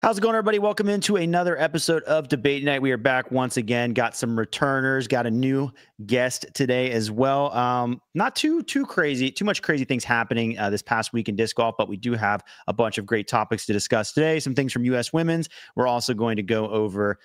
How's it going, everybody? Welcome into another episode of Debate Night. We are back once again. Got some returners, got a new guest today as well. Not too crazy, too much crazy things happening this past week in disc golf, but we do have a bunch of great topics to discuss today. Some things from US Women's. We're also going to go over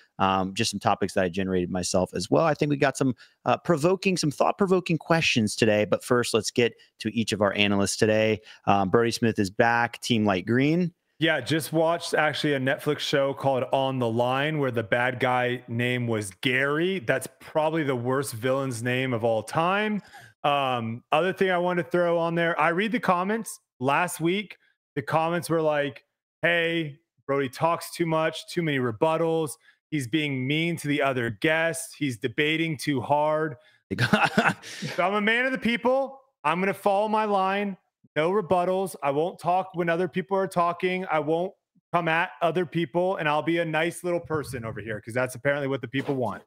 just some topics that I generated myself as well. I think we got some thought-provoking questions today. But first, let's get to each of our analysts today. Brodie Smith is back. Team Light Green. Yeah, just watched actually a Netflix show called On the Line where the bad guy name was Gary. That's probably the worst villain's name of all time. Other thing I wanted to throw on there, I read the comments. Last week, the comments were like, hey, Brodie talks too much, too many rebuttals. He's being mean to the other guests. He's debating too hard. So I'm a man of the people. I'm going to follow my line. No rebuttals. I won't talk when other people are talking. I won't come at other people, and I'll be a nice little person over here because that's apparently what the people want.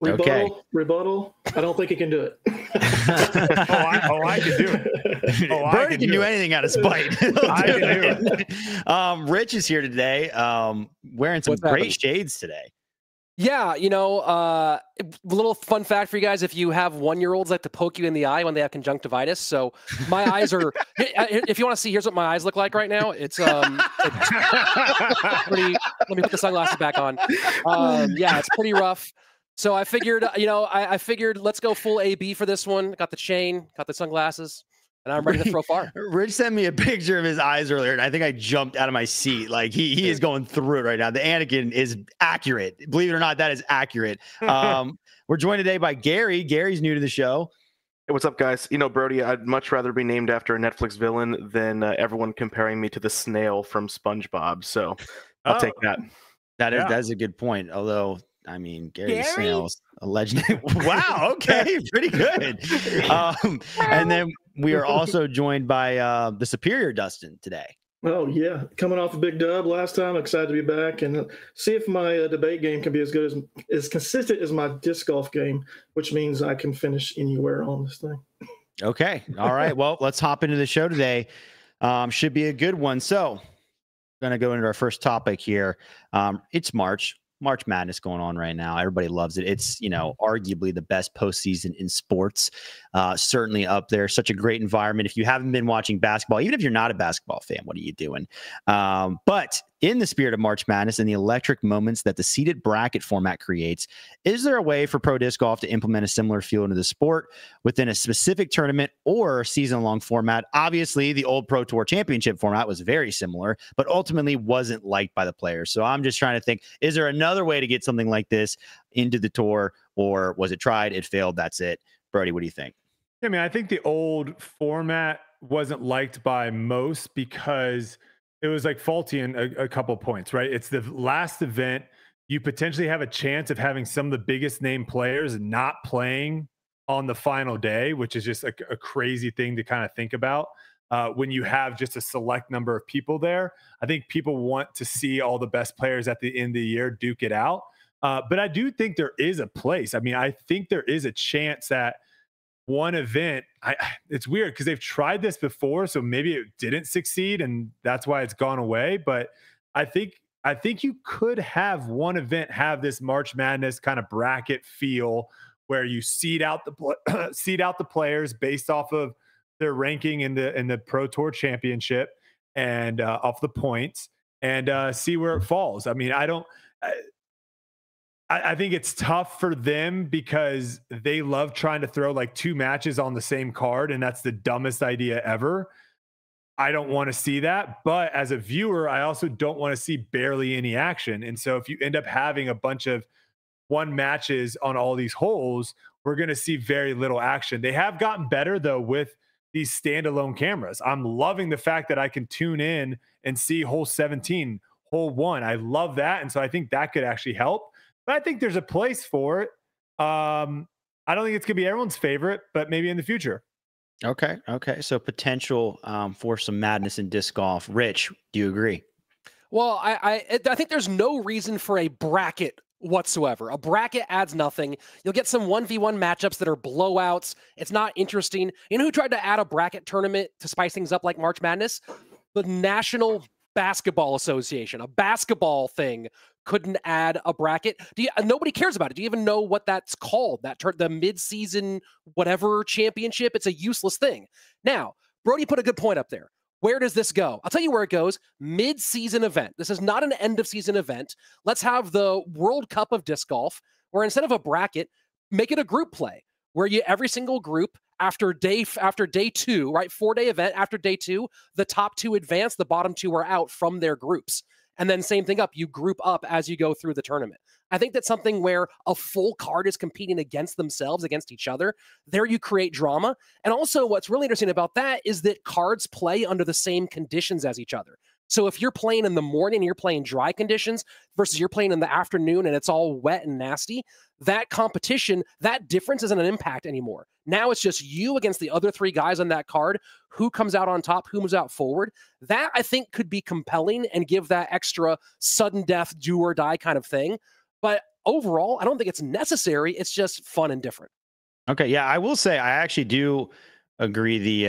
Rebuttal, okay. Rebuttal. I don't think he can do it. I can do it. Brodie can do anything out of spite. I can do it. Rich is here today, wearing some great shades today. Yeah, you know, a little fun fact for you guys. If you have 1-year-olds, like to poke you in the eye when they have conjunctivitis. So my eyes are, if you want to see, here's what my eyes look like right now. It's pretty, let me put the sunglasses back on. Yeah, it's pretty rough. So I figured, you know, I figured let's go full AB for this one. Got the chain, got the sunglasses. And I'm ready to throw far. Rich sent me a picture of his eyes earlier, and I think I jumped out of my seat. Like he is going through it right now. The Anakin is accurate. Believe it or not, that is accurate. We're joined today by Gary. Gary's new to the show. Hey, what's up, guys? You know, Brodie, I'd much rather be named after a Netflix villain than everyone comparing me to the snail from SpongeBob. So I'll take that. That is a good point. Although, I mean, Gary Snail's a legend. Wow. Okay. Pretty good. And then we are also joined by the superior Dustin today. Oh, yeah. Coming off a big dub last time. Excited to be back and see if my debate game can be as good as consistent as my disc golf game, which means I can finish anywhere on this thing. Okay. All right. Well, let's hop into the show today. Should be a good one. So going to go into our first topic here. It's March Madness going on right now. Everybody loves it. It's, you know, arguably the best postseason in sports. Certainly up there. Such a great environment. If you haven't been watching basketball, even if you're not a basketball fan, what are you doing? But in the spirit of March Madness and the electric moments that the seeded bracket format creates, is there a way for pro disc golf to implement a similar feel into the sport within a specific tournament or season-long format? Obviously, the old Pro Tour Championship format was very similar, but ultimately wasn't liked by the players. So I'm just trying to think, is there another way to get something like this into the tour, or was it tried, it failed, that's it? Brodie, what do you think? I mean, I think the old format wasn't liked by most because it was like faulty in a couple points, right? It's the last event. You potentially have a chance of having some of the biggest name players not playing on the final day, which is just a crazy thing to kind of think about when you have just a select number of people there. I think people want to see all the best players at the end of the year duke it out. But I do think there is a place. I mean, I think there is a chance that one event, it's weird because they've tried this before, so maybe it didn't succeed and that's why it's gone away. But I think you could have one event have this March Madness kind of bracket feel where you seed out the players based off of their ranking in the Pro Tour Championship and off the points and see where it falls. I mean, I think it's tough for them because they love trying to throw like 2 matches on the same card, and that's the dumbest idea ever. I don't want to see that, but as a viewer, I also don't want to see barely any action. And so if you end up having a bunch of 1 matches on all these holes, we're going to see very little action. They have gotten better, though, with these standalone cameras. I'm loving the fact that I can tune in and see hole 17, hole 1. I love that, and so I think that could actually help. But I think there's a place for it. I don't think it's going to be everyone's favorite, but maybe in the future. Okay. Okay. So potential for some madness in disc golf. Rich, do you agree? Well, I think there's no reason for a bracket whatsoever. A bracket adds nothing. You'll get some 1v1 matchups that are blowouts. It's not interesting. You know who tried to add a bracket tournament to spice things up like March Madness? The National Basketball Association, a basketball thing, couldn't add a bracket. Nobody cares about it. Do you even know what that's called? The mid-season whatever championship? It's a useless thing. Now, Brodie put a good point up there. Where does this go? I'll tell you where it goes. Mid-season event. This is not an end-of-season event. Let's have the World Cup of disc golf, where instead of a bracket, make it a group play, where every single group, after day two, right? 4-day event. After day two, the top two advance, the bottom two are out from their groups. And then same thing up, you group up as you go through the tournament. I think that's something where a full card is competing against themselves, against each other. There you create drama. And also what's really interesting about that is that cards play under the same conditions as each other. So if you're playing in the morning, you're playing dry conditions versus you're playing in the afternoon and it's all wet and nasty, that competition, that difference isn't an impact anymore. Now it's just you against the other three guys on that card. Who comes out on top? Who moves out forward? That, I think, could be compelling and give that extra sudden death, do or die kind of thing. But overall, I don't think it's necessary. It's just fun and different. Okay, yeah, I will say I actually do agree. The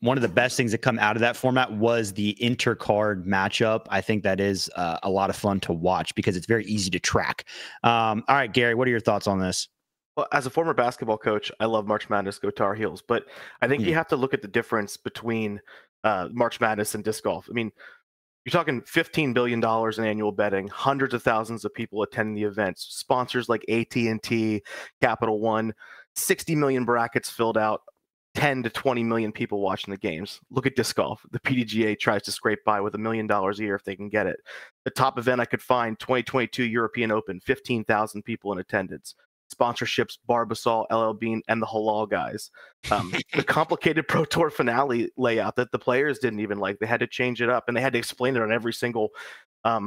one of the best things that come out of that format was the intercard matchup. I think that is a lot of fun to watch because it's very easy to track. All right, Gary, what are your thoughts on this? Well, as a former basketball coach, I love March Madness, go Tar Heels, but I think you have to look at the difference between March Madness and disc golf. I mean, you're talking $15 billion in annual betting, hundreds of thousands of people attending the events, sponsors like AT&T, Capital One, 60 million brackets filled out, 10 to 20 million people watching the games. Look at disc golf. The PDGA tries to scrape by with $1 million a year if they can get it. The top event I could find, 2022 European Open, 15,000 people in attendance. Sponsorships, Barbasol, LL Bean, and the Halal guys. The complicated Pro Tour finale layout that the players didn't even like. They had to change it up, and they had to explain it on every single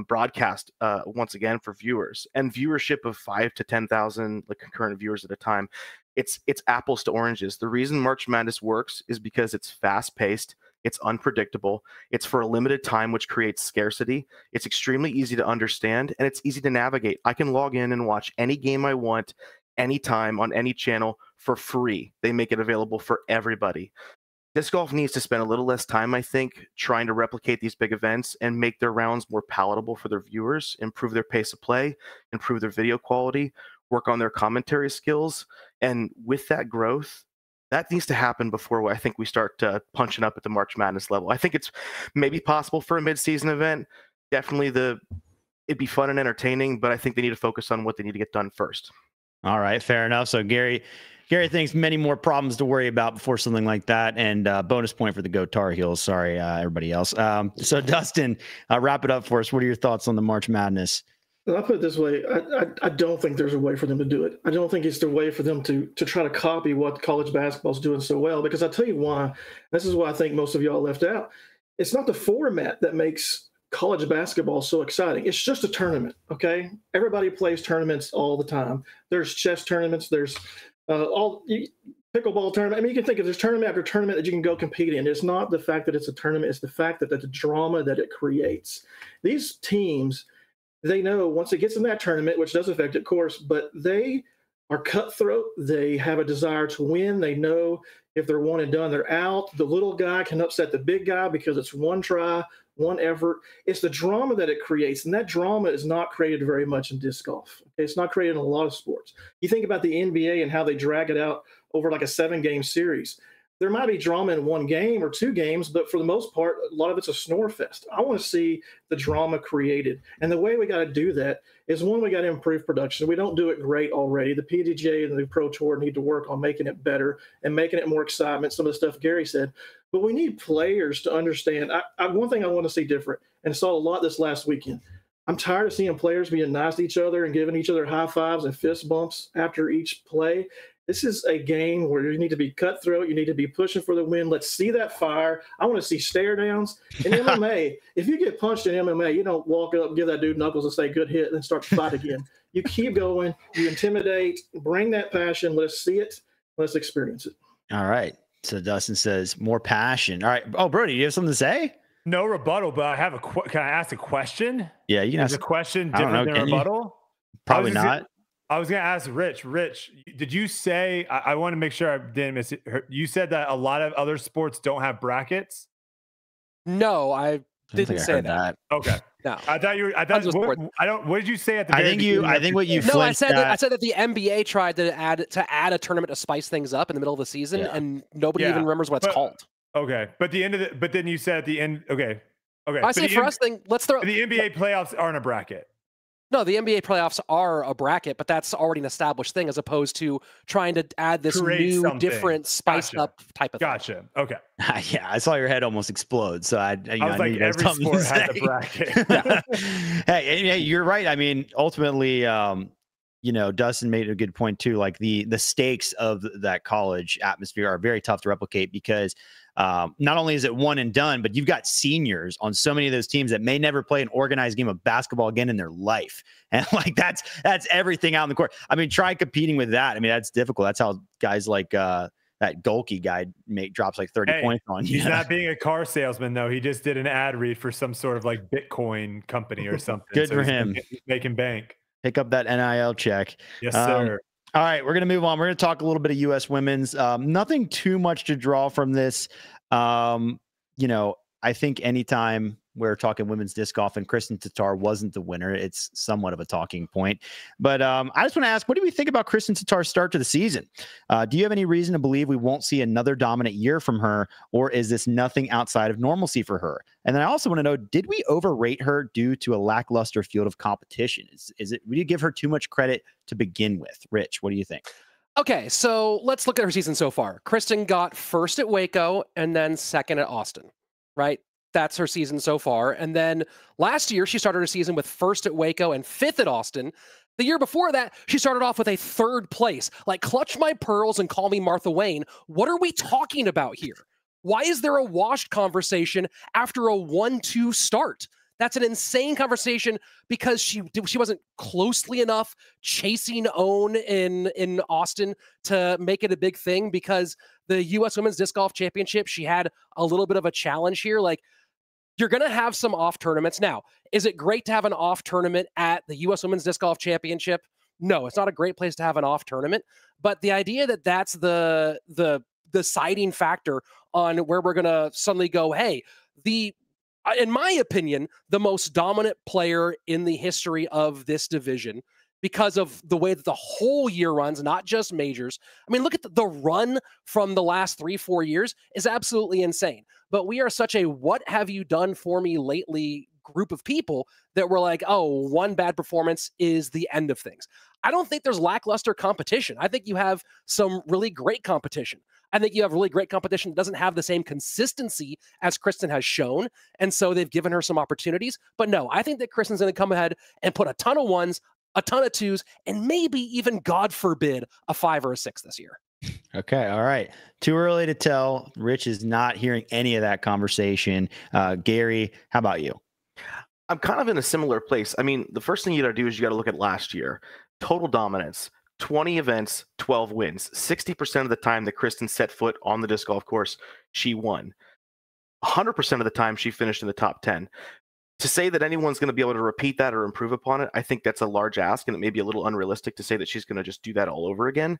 broadcast once again for viewers. And viewership of 5 to 10,000 like concurrent viewers at a time. It's apples to oranges. The reason March Madness works is because it's fast-paced, it's unpredictable, it's for a limited time, which creates scarcity. It's extremely easy to understand, and it's easy to navigate. I can log in and watch any game I want, anytime, on any channel, for free. They make it available for everybody. Disc golf needs to spend a little less time, I think, trying to replicate these big events and make their rounds more palatable for their viewers, improve their pace of play, improve their video quality, work on their commentary skills. And with that growth, that needs to happen before I think we start punching up at the March Madness level. I think it's maybe possible for a mid-season event. Definitely it'd be fun and entertaining, but I think they need to focus on what they need to get done first. All right, fair enough. So Gary thinks many more problems to worry about before something like that. And bonus point for the Go Tar Heels. Sorry, everybody else. So Dustin, wrap it up for us. What are your thoughts on the March Madness? I'll put it this way. I don't think there's a way for them to do it. I don't think it's the way for them to try to copy what college basketball is doing so well, because I tell you why. This is why I think most of y'all left out. It's not the format that makes college basketball so exciting. It's just a tournament, okay? Everybody plays tournaments all the time. There's chess tournaments. There's pickleball tournament. I mean, you can think of this tournament after tournament that you can go compete in. It's not the fact that it's a tournament. It's the fact that the drama that it creates. These teams, they know once it gets in that tournament, which does affect it, of course, but they are cutthroat. They have a desire to win. They know if they're one and done, they're out. The little guy can upset the big guy because it's one try, one effort. It's the drama that it creates, and that drama is not created very much in disc golf. It's not created in a lot of sports. You think about the NBA and how they drag it out over like a 7-game series. There might be drama in one game or two games, but for the most part, a lot of it's a snore fest. I want to see the drama created. And the way we got to do that is, one, we got to improve production. We don't do it great already. The PDGA and the Pro Tour need to work on making it better and making it more exciting. Some of the stuff Gary said. But we need players to understand. One thing I want to see different, and saw a lot this last weekend, I'm tired of seeing players being nice to each other and giving each other high fives and fist bumps after each play. This is a game where you need to be cutthroat. You need to be pushing for the win. Let's see that fire. I want to see stare downs. In MMA, if you get punched in MMA, you don't walk up, give that dude knuckles and say, good hit, and then start to fight again. You keep going. You intimidate. Bring that passion. Let's see it. Let's experience it. All right. So Dustin says more passion. All right. Oh, Brodie, you have something to say? No rebuttal, but I have a can I ask a question? Yeah, you can ask a question different than a rebuttal? Probably not. I was going to ask Rich. Rich, did you say, I want to make sure I didn't miss it, you said that a lot of other sports don't have brackets? No, I Didn't say that. Okay. No, I thought you. I thought. What did you say at the? I think you. I think what you. No, I said. I said that the NBA tried to add a tournament to spice things up in the middle of the season, and nobody even remembers what it's called. Okay, but the end of the. But then you said at the end. Okay. Okay. I say for us, then let's throw the NBA playoffs aren't a bracket. No, the NBA playoffs are a bracket, but that's already an established thing as opposed to trying to add this new, different, spiced up type of thing. Gotcha. Okay. Yeah, I saw your head almost explode. So I was like, every sport has a bracket. Hey, you're right. I mean, ultimately, you know, Dustin made a good point too. Like the stakes of that college atmosphere are very tough to replicate because not only is it one and done, but you've got seniors on so many of those teams that may never play an organized game of basketball again in their life. And like, that's everything out on the court. I mean, try competing with that. I mean, that's difficult. That's how guys like, that Golke guy drops like 30 points on you. He's not being a car salesman though. He just did an ad read for some sort of like Bitcoin company or something. Good for him. He's making bank. Pick up that NIL check. Yes, sir. All right, we're going to move on. We're going to talk a little bit of U.S. women's. Nothing too much to draw from this. You know, I think anytime we're talking women's disc golf and Kristin Tattar wasn't the winner, it's somewhat of a talking point. But I just want to ask, what do we think about Kristin Tattar's start to the season? Do you have any reason to believe we won't see another dominant year from her, or is this nothing outside of normalcy for her? And then I also want to know, did we overrate her due to a lackluster field of competition? Is it, we did give her too much credit to begin with? Rich, what do you think? Okay, so let's look at her season so far. Kristin got first at Waco and then second at Austin, right? That's her season so far. And then last year, she started her season with first at Waco and fifth at Austin. The year before that, she started off with a third place. Like, clutch my pearls and call me Martha Wayne. What are we talking about here? Why is there a washed conversation after a 1-2 start? That's an insane conversation because she wasn't closely enough chasing Owen in Austin to make it a big thing because the US Women's Disc Golf Championship, she had a little bit of a challenge here. Like, you're going to have some off tournaments. Now, is it great to have an off tournament at the US Women's Disc Golf Championship? No, it's not a great place to have an off tournament. But the idea that that's the deciding factor on where we're going to suddenly go, hey, in my opinion, the most dominant player in the history of this division because of the way that the whole year runs, not just majors. I mean, look at the run from the last 3-4 years is absolutely insane. But we are such a what have you done for me lately group of people that we're like, oh, one bad performance is the end of things. I don't think there's lackluster competition. I think you have some really great competition. I think you have really great competition that doesn't have the same consistency as Kristin has shown. And so they've given her some opportunities. But no, I think that Kristin's going to come ahead and put a ton of ones, a ton of twos, and maybe even, God forbid, a 5 or a 6 this year. Okay. All right. Too early to tell. Rich is not hearing any of that conversation. Gary, how about you? I'm kind of in a similar place. I mean, the first thing you got to do is you got to look at last year. Total dominance. 20 events, 12 wins. 60% of the time that Kristin set foot on the disc golf course, she won. 100% of the time, she finished in the top 10. To say that anyone's going to be able to repeat that or improve upon it, I think that's a large ask, and it may be a little unrealistic to say that she's going to just do that all over again.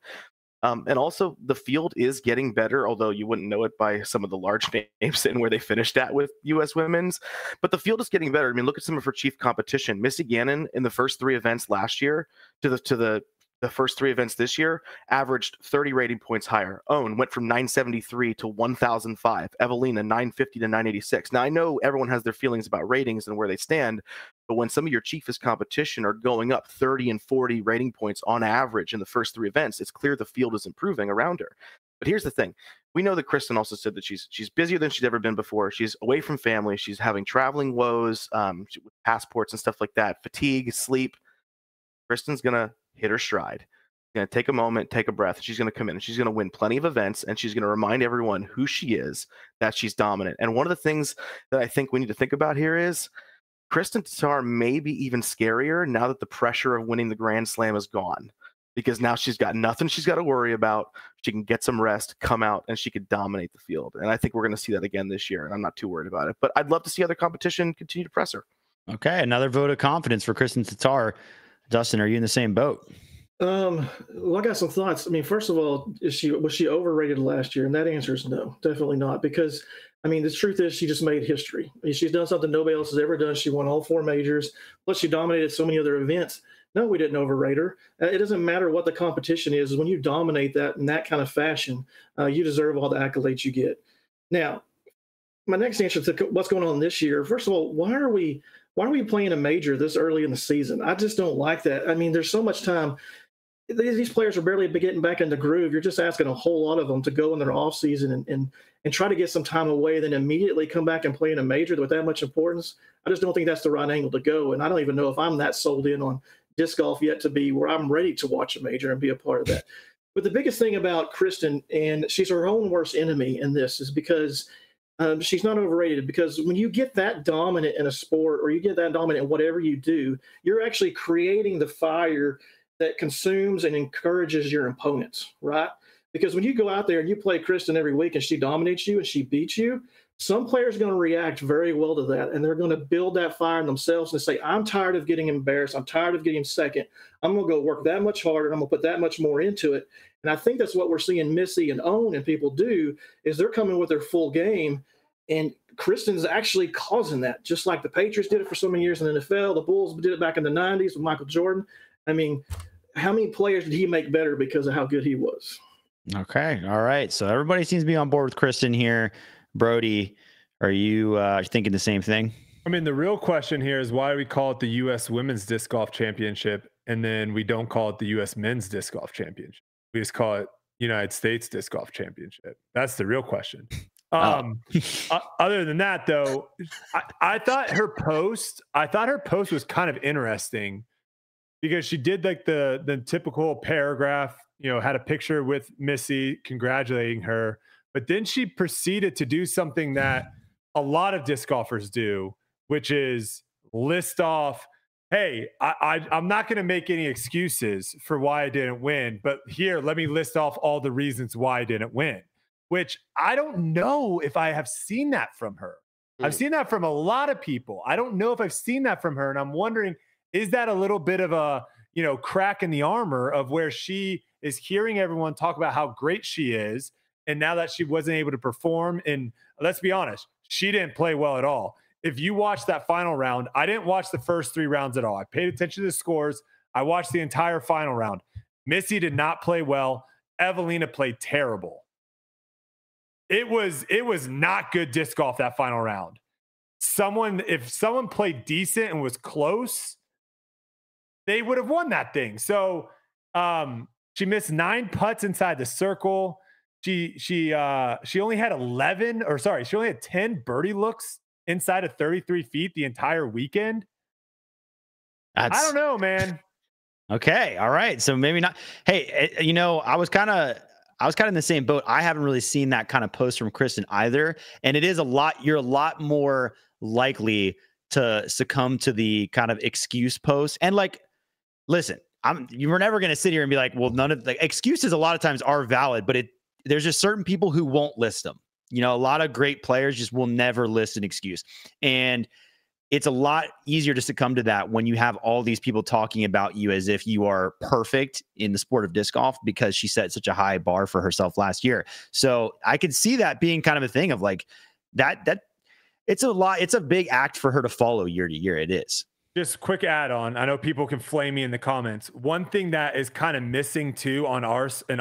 And also, the field is getting better, although you wouldn't know it by some of the large names and where they finished at with U.S. Women's. But the field is getting better. I mean, look at some of her chief competition. Missy Gannon, in the first 3 events last year, the first 3 events this year, averaged 30 rating points higher. Owen went from 973 to 1,005. Evelina, 950 to 986. Now, I know everyone has their feelings about ratings and where they stand, but when some of your chiefest competition are going up 30 and 40 rating points on average in the first 3 events, it's clear the field is improving around her. But here's the thing. We know that Kristin also said that she's busier than she's ever been before. She's away from family. She's having traveling woes, with passports and stuff like that, fatigue, sleep. Kristin's going to hit her stride. She's going to take a moment, take a breath. She's going to come in and she's going to win plenty of events, and she's going to remind everyone who she is, that she's dominant. And one of the things that I think we need to think about here is Kristin Tattar may be even scarier now that the pressure of winning the Grand Slam is gone, because now she's got nothing she's got to worry about. She can get some rest, come out, and she could dominate the field. And I think we're going to see that again this year, and I'm not too worried about it. But I'd love to see other competition continue to press her. Okay, another vote of confidence for Kristin Tattar. Dustin, are you in the same boat? Well, I got some thoughts. I mean, first of all, was she overrated last year? And that answer is no, definitely not. Because I mean, the truth is she just made history. I mean, she's done something nobody else has ever done. She won all four majors, plus she dominated so many other events. No, we didn't overrate her. It doesn't matter what the competition is. When you dominate that in that kind of fashion, you deserve all the accolades you get. Now, my next answer to what's going on this year, first of all, why are we playing a major this early in the season? I just don't like that. I mean, there's so much time. These players are barely getting back in the groove. You're just asking a whole lot of them to go in their offseason and try to get some time away, then immediately come back and play in a major with that much importance. I just don't think that's the right angle to go, and I don't even know if I'm that sold in on disc golf yet to be where I'm ready to watch a major and be a part of that. But the biggest thing about Kristin, and she's her own worst enemy in this, is because she's not overrated, because when you get that dominant in a sport, or you get that dominant in whatever you do, you're actually creating the fire that consumes and encourages your opponents, right? Because when you go out there and you play Kristin every week and she dominates you and she beats you, some players are going to react very well to that, and they're going to build that fire in themselves and say, I'm tired of getting embarrassed. I'm tired of getting second. I'm going to go work that much harder, and I'm going to put that much more into it. And I think that's what we're seeing Missy and Owen and people do, is they're coming with their full game, and Kristin's actually causing that, just like the Patriots did it for so many years in the NFL. The Bulls did it back in the 90s with Michael Jordan. I mean, how many players did he make better because of how good he was? Okay. All right. So everybody seems to be on board with Kristin here. Brodie, are you thinking the same thing? I mean, the real question here is why we call it the US Women's Disc Golf Championship, and then we don't call it the US Men's Disc Golf Championship. We just call it United States Disc Golf Championship. That's the real question. Other than that, though, I thought her post was kind of interesting, because she did like the typical paragraph, had a picture with Missy congratulating her. But then she proceeded to do something that a lot of disc golfers do, which is list off, hey, I'm not going to make any excuses for why I didn't win, but here, let me list off all the reasons why I didn't win, which I don't know if I have seen that from her. I've seen that from a lot of people. I don't know if I've seen that from her. And I'm wondering, is that a little bit of a, crack in the armor of where she is hearing everyone talk about how great she is, and now that she wasn't able to perform, and let's be honest, she didn't play well at all. If you watch that final round, I didn't watch the first three rounds at all. I paid attention to the scores. I watched the entire final round. Missy did not play well. Evelina played terrible. It was not good disc golf that final round. If someone played decent and was close, they would have won that thing. So she missed 9 putts inside the circle. She only had 10 birdie looks inside of 33 feet the entire weekend. I don't know, man. Okay. All right. So maybe not. Hey, I was kind of in the same boat. I haven't really seen that kind of post from Kristin either. And it is you're a lot more likely to succumb to the kind of excuse post. And like, listen, you were never going to sit here and be like, well, none of the excuses a lot of times are valid, but there's just certain people who won't list them. A lot of great players just will never list an excuse. And it's a lot easier to succumb to that when you have all these people talking about you as if you are perfect in the sport of disc golf, because she set such a high bar for herself last year. So I could see that being kind of a thing of like that it's a big act for her to follow year to year. It is. Just quick add on. I know people can flame me in the comments. One thing that is kind of missing too on ours and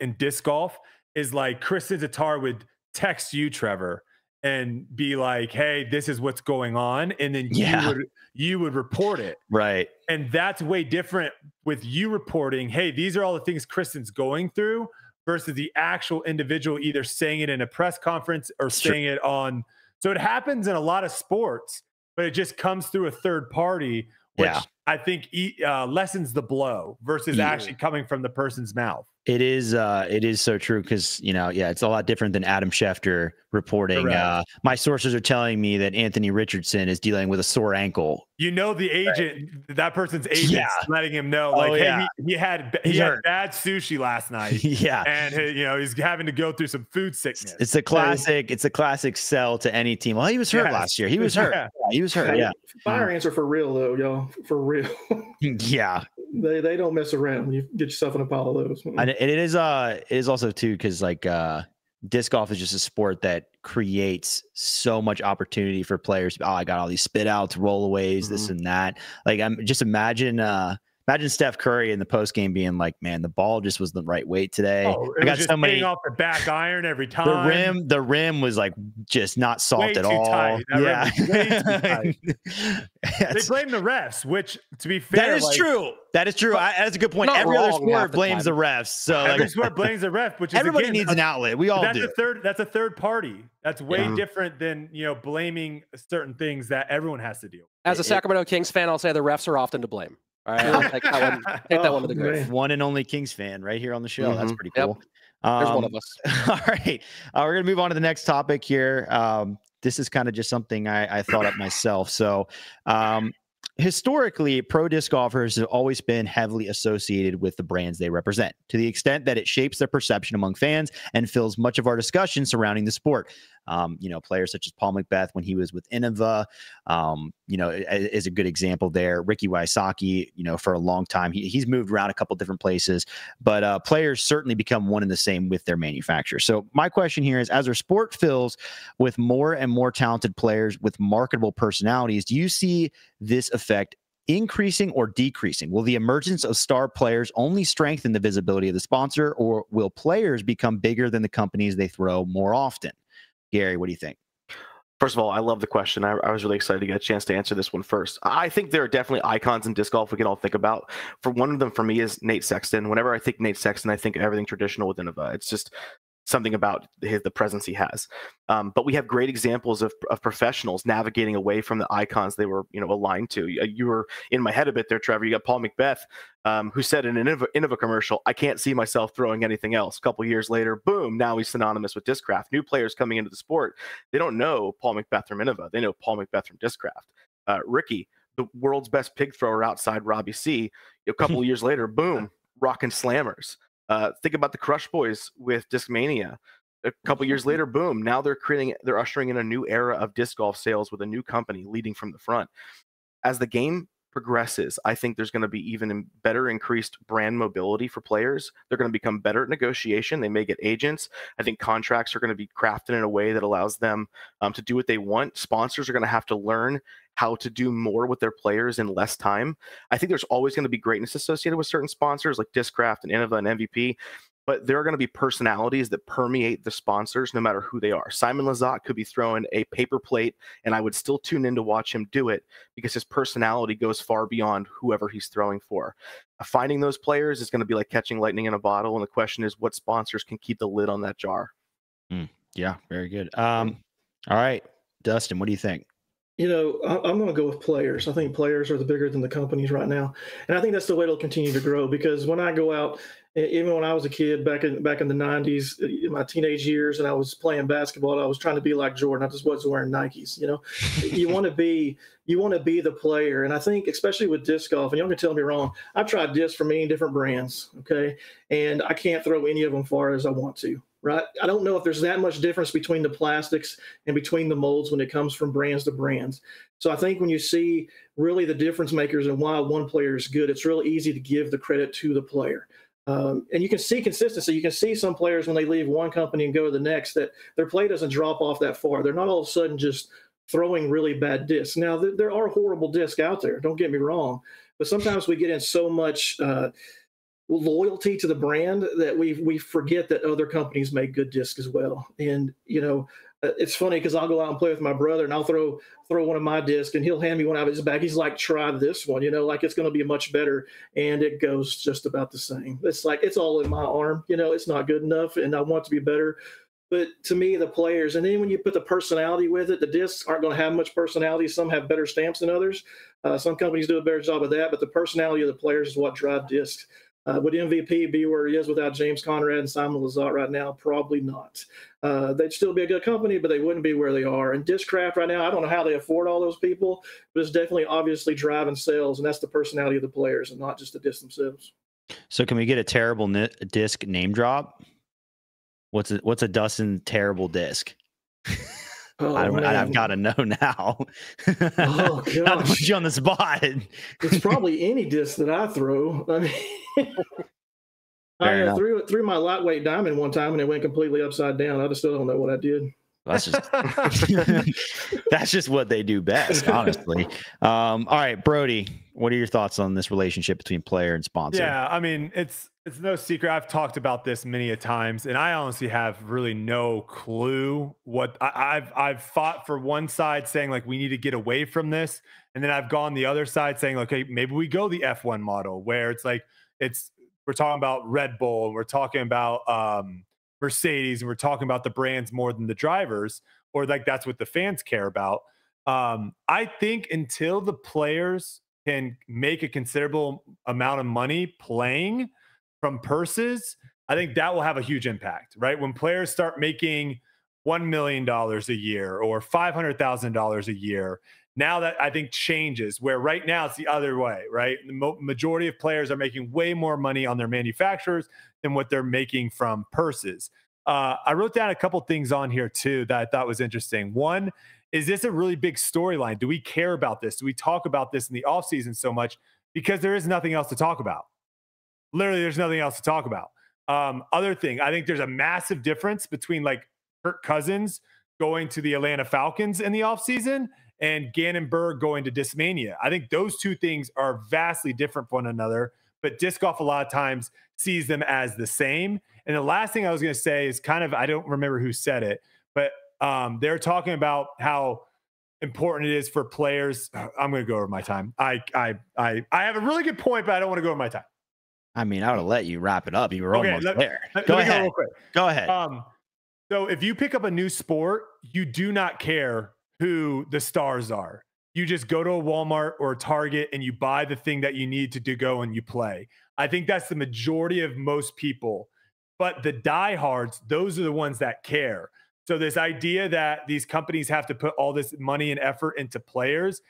in disc golf is like Kristin Tattar would text you, Trevor, and be like, hey, this is what's going on. And then you would report it. Right. And that's way different with you reporting, hey, these are all the things Kristin's going through, versus the actual individual either saying it in a press conference or saying it on. So it happens in a lot of sports, but it just comes through a third party, which I think lessens the blow versus actually coming from the person's mouth. It is so true, because, it's a lot different than Adam Schefter reporting. My sources are telling me that Anthony Richardson is dealing with a sore ankle. The agent, right? That person's agent, letting him know, like, he had bad sushi last night. Yeah, and he's having to go through some food sickness. It's a classic sell to any team. Well, he was hurt last year. He was hurt. Yeah. He was hurt. Yeah. Fire answer for real though, y'all. For real. Yeah. They don't mess around. You get yourself in a pile of those. And it is also too, because disc golf is just a sport that creates so much opportunity for players. Oh, I got all these spit outs, rollaways, this and that. Like, I'm just imagine Steph Curry in the post game being like, "Man, the ball just was the right weight today. Oh, I got so many off the back iron every time. The rim was like just not soft at all. Tight. Yeah, way too tight." They blame the refs, which to be fair, that is true. That is true. That's a good point. Every other sport blames the refs. So every sport blames the ref, which is everybody needs an outlet. We all do. That's a third party. That's way different than, you know, blaming certain things that everyone has to deal with. As a Sacramento Kings fan, I'll say the refs are often to blame. All right, I'll take that one. Take that one to the grave. One and only Kings fan right here on the show. That's pretty cool. There's one of us. All right, we're gonna move on to the next topic here. This is kind of just something I thought up myself. So, historically, pro disc golfers have always been heavily associated with the brands they represent, to the extent that it shapes their perception among fans and fills much of our discussion surrounding the sport. You know, players such as Paul McBeth, when he was with Innova, you know, is a good example there. Ricky Wysocki, you know, for a long time, he's moved around a couple different places, but players certainly become one and the same with their manufacturer. So my question here is, as our sport fills with more and more talented players with marketable personalities, do you see this effect increasing or decreasing? Will the emergence of star players only strengthen the visibility of the sponsor, or will players become bigger than the companies they throw more often? Gary, what do you think? First of all, I love the question. I was really excited to get a chance to answer this one first. I think there are definitely icons in disc golf we can all think about. For one of them, for me, is Nate Sexton. Whenever I think Nate Sexton, I think everything traditional with Innova. It's just something about the presence he has. But we have great examples of professionals navigating away from the icons they were, you know, aligned to. You were in my head a bit there, Trevor. You got Paul McBeth, who said in an Innova commercial, "I can't see myself throwing anything else." A couple years later, boom, now he's synonymous with Discraft. New players coming into the sport, they don't know Paul McBeth from Innova. They know Paul McBeth from Discraft. Ricky, the world's best pig thrower outside Robbie C. A couple of years later, boom, rocking slammers. Think about the Crush Boys with Discmania. A couple years later, boom, now they're ushering in a new era of disc golf sales with a new company leading from the front. As the game progresses, I think there's going to be even better increased brand mobility for players. They're going to become better at negotiation. They may get agents. I think contracts are going to be crafted in a way that allows them to do what they want. Sponsors are going to have to learn how to do more with their players in less time. I think there's always going to be greatness associated with certain sponsors like Discraft and Innova and MVP, but there are going to be personalities that permeate the sponsors no matter who they are. Simon Lizotte could be throwing a paper plate, and I would still tune in to watch him do it because his personality goes far beyond whoever he's throwing for. Finding those players is going to be like catching lightning in a bottle, and the question is what sponsors can keep the lid on that jar. Yeah, very good. All right, Dustin, what do you think? You know, I'm going to go with players. I think players are the bigger than the companies right now. And I think that's the way it'll continue to grow, because when I go out, even when I was a kid back in the 90s, in my teenage years, and I was playing basketball, I was trying to be like Jordan. I just wasn't wearing Nikes, you know. You want to be the player. And I think especially with disc golf, and y'all can tell me wrong, I've tried discs from many different brands, okay, and I can't throw any of them far as I want to. Right. I don't know if there's that much difference between the plastics and between the molds when it comes from brands to brands. So I think when you see really the difference makers and why one player is good, it's really easy to give the credit to the player. And you can see consistency. You can see some players when they leave one company and go to the next that their play doesn't drop off that far. They're not all of a sudden just throwing really bad discs. Now, there are horrible discs out there. Don't get me wrong. But sometimes we get in so much loyalty to the brand that we forget that other companies make good discs as well. And you know, it's funny because I'll go out and play with my brother, and I'll throw one of my discs, and he'll hand me one out of his bag. He's like, "Try this one," you know, like it's going to be much better, and it goes just about the same. It's like it's all in my arm, you know. It's not good enough, and I want to be better. But to me, the players, and then when you put the personality with it, the discs aren't going to have much personality. Some have better stamps than others. Some companies do a better job of that, but the personality of the players is what drive discs. Would MVP be where he is without James Conrad and Simon Lizotte right now? Probably not. They'd still be a good company, but they wouldn't be where they are. And Discraft right now, I don't know how they afford all those people, but it's definitely obviously driving sales, and that's the personality of the players and not just the discs themselves. So can we get a terrible disc name drop? What's a Dustin terrible disc? Oh, I've got to know now. Oh, gosh. Not to put you on the spot. It's probably any disc that I throw. I mean, I threw my lightweight diamond one time and it went completely upside down. I just still don't know what I did. That's just that's just what they do best, honestly. All right, Brodie, what are your thoughts on this relationship between player and sponsor? Yeah, I mean, it's no secret. I've talked about this many a times, and I honestly have really no clue what I've fought for one side saying like we need to get away from this, and then I've gone the other side saying, okay, maybe we go the F1 model where it's like we're talking about Red Bull and we're talking about Mercedes and we're talking about the brands more than the drivers, or like that's what the fans care about. I think until the players can make a considerable amount of money playing from purses, I think that will have a huge impact, right? When players start making $1 million a year or $500,000 a year, now that I think changes, where right now it's the other way, right? The majority of players are making way more money on their manufacturers than what they're making from purses. I wrote down a couple things on here too that I thought was interesting. One, is this a really big storyline? Do we care about this? Do we talk about this in the offseason so much? Because there is nothing else to talk about. Literally, there's nothing else to talk about. Other thing, I think there's a massive difference between like Kirk Cousins going to the Atlanta Falcons in the offseason and Gannon Buhr going to Discmania. I think those two things are vastly different from one another, but disc golf a lot of times sees them as the same. And the last thing I was going to say is kind of, I don't remember who said it, but they're talking about how important it is for players. I'm going to go over my time. I have a really good point, but I don't want to go over my time. I mean, I would have let you wrap it up. You were almost there. Go ahead. Go ahead. So if you pick up a new sport, you do not care who the stars are. You just go to a Walmart or a Target and you buy the thing that you need to do, go and you play. I think that's the majority of most people, but the diehards, those are the ones that care. So this idea that these companies have to put all this money and effort into players.